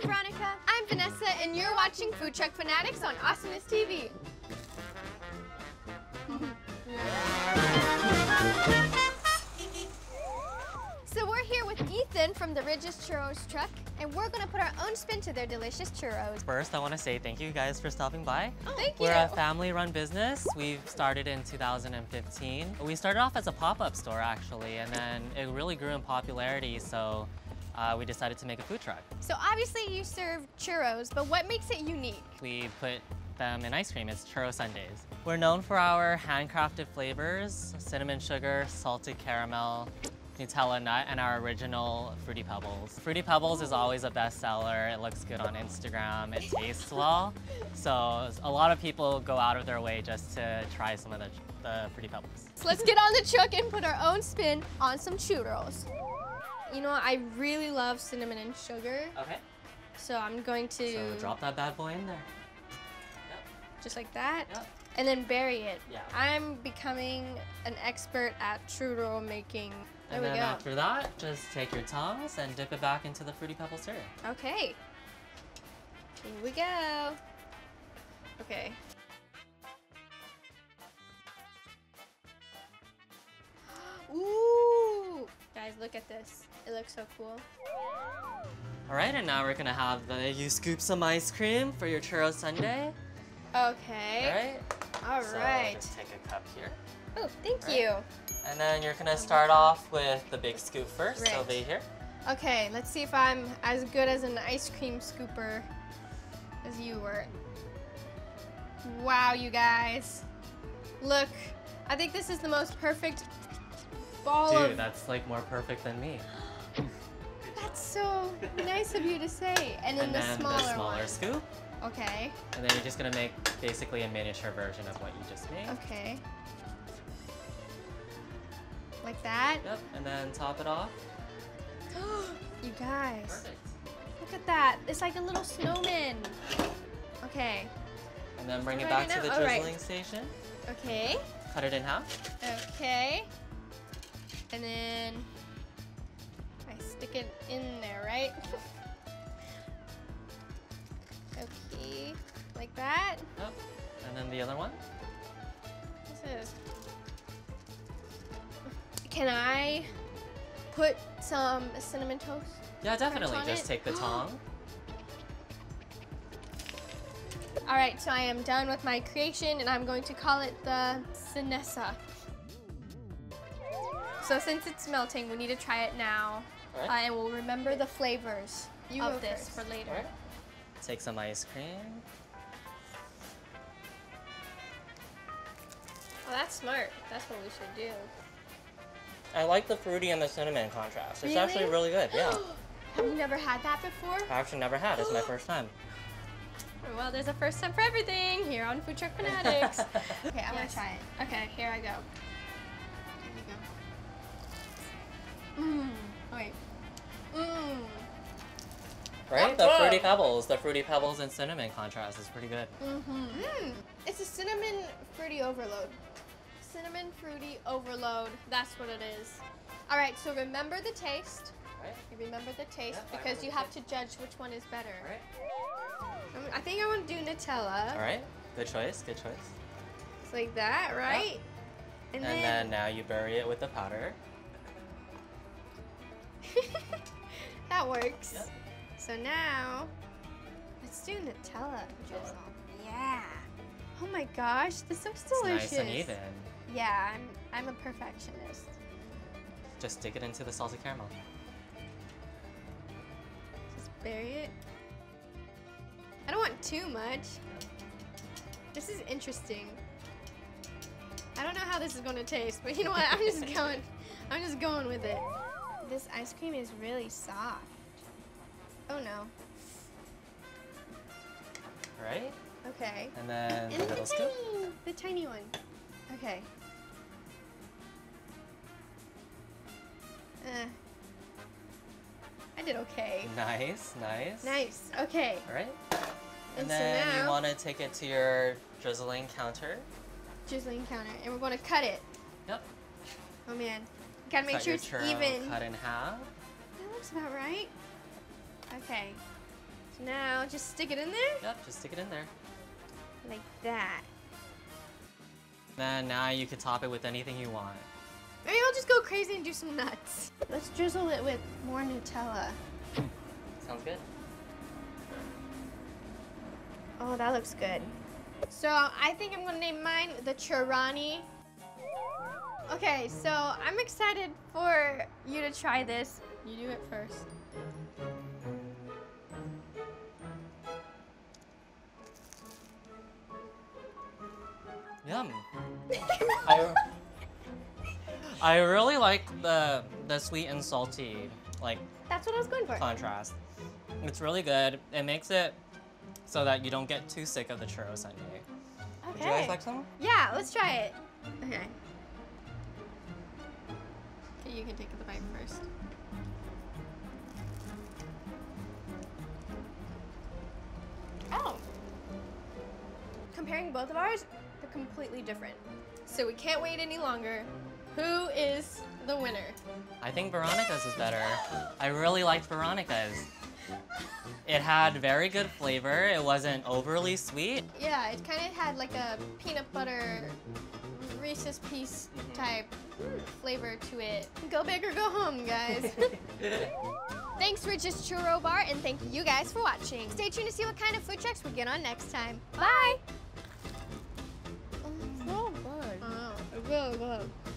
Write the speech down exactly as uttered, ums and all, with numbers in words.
I'm Veronica. I'm Vanessa, and you're watching Food Truck Fanatics on Awesomeness T V. So we're here with Ethan from the Ridges Churros Truck, and we're going to put our own spin to their delicious churros. First, I want to say thank you guys for stopping by. Oh, thank you. We're a family-run business. We've started in two thousand fifteen. We started off as a pop-up store, actually, and then it really grew in popularity, so Uh, we decided to make a food truck. So obviously you serve churros, but what makes it unique? We put them in ice cream. It's churro sundaes. We're known for our handcrafted flavors, cinnamon sugar, salted caramel, Nutella nut, and our original Fruity Pebbles. Fruity Pebbles is always a bestseller. It looks good on Instagram. It tastes well. So a lot of people go out of their way just to try some of the, the Fruity Pebbles. So let's get on the truck and put our own spin on some churros. You know, I really love cinnamon and sugar. Okay. So I'm going to... So drop that bad boy in there. Yep. Just like that. Yep. And then bury it. Yeah. I'm becoming an expert at churro making. There we go. And then after that, just take your tongs and dip it back into the Fruity Pebbles syrup. Okay. Here we go. Okay. Ooh. Guys, look at this. It looks so cool. All right, and now we're gonna have the, you scoop some ice cream for your churro sundae. Okay. All right. All so right. Just take a cup here. Oh, thank right. you. And then you're gonna start off with the big scoop first, right. over here. Okay, let's see if I'm as good as an ice cream scooper as you were. Wow, you guys. Look, I think this is the most perfect ball Dude, of... that's like more perfect than me. That's so nice of you to say. And then and the then smaller the smaller one. scoop. Okay. And then you're just gonna make basically a miniature version of what you just made. Okay. Like that. Yep. And then top it off. You guys. Perfect. Look at that. It's like a little snowman. Okay. And then bring it back to the drizzling station. Okay. Cut it in half. Okay. And then I stick it in there, right? Okay, like that. Yep. And then the other one. This is. Can I put some cinnamon toast? Yeah, definitely. Just it? take the tong. All right, so I am done with my creation, and I'm going to call it the Vanessa. So since it's melting, we need to try it now. All right. uh, and we'll remember the flavors you of this first. for later. Right. Take some ice cream. Oh, that's smart. That's what we should do. I like the fruity and the cinnamon contrast. Really? It's actually really good, yeah. Have you never had that before? I actually never had. It's my first time. Well, there's a first time for everything here on Food Truck Fanatics. Okay, I'm yes. gonna try it. Okay, here I go. Mmm. Wait. Mmm. Right? That's the good. Fruity Pebbles. The Fruity Pebbles and cinnamon contrast is pretty good. Mm-hmm. Mm. It's a cinnamon fruity overload. Cinnamon fruity overload. That's what it is. All right, so remember the taste. Right. You remember the taste yeah, because you have to judge which one is better. Right. I think I want to do Nutella. All right. Good choice. Good choice. It's like that, right? Yeah. And, and then, then now you bury it with the powder. That works. Yep. So now, let's do Nutella drizzle. Yeah. Oh my gosh, this looks delicious. It's nice and even. Yeah, I'm I'm a perfectionist. Just stick it into the salted caramel. Just bury it. I don't want too much. This is interesting. I don't know how this is going to taste, but you know what? I'm just going. I'm just going with it. This ice cream is really soft. Oh no. Right? Okay. And then and the, the, tiny, the tiny one. Okay. Uh, I did okay. Nice, nice. Nice, okay. All right. And, and then so now, you want to take it to your drizzling counter. Drizzling counter. And we're going to cut it. Yep. Oh man. Gotta make cut sure it's even. Cut in half. That looks about right. Okay. So now just stick it in there? Yep, just stick it in there. Like that. Then now you can top it with anything you want. Maybe I'll just go crazy and do some nuts. Let's drizzle it with more Nutella. Sounds good. Oh, that looks good. So I think I'm gonna name mine the Chirani. Okay, so I'm excited for you to try this. You do it first. Yum. I, I really like the the sweet and salty, like, that's what I was going for. Contrast. It's really good. It makes it so that you don't get too sick of the churro sundae. Okay. Would you guys like some? Yeah, let's try it. Okay. Okay, you can take the bite first. Oh. Comparing both of ours, they're completely different. So we can't wait any longer. Who is the winner? I think Veronica's is better. I really liked Veronica's. It had very good flavor. It wasn't overly sweet. Yeah, it kind of had like a peanut butter Reese's Piece mm-hmm. type flavor to it. Go big or go home, guys. Thanks, Ridges Churro Bar, and thank you guys for watching. Stay tuned to see what kind of food trucks we get on next time. Bye. Bye. Oh, it's so good. Oh, it's really good.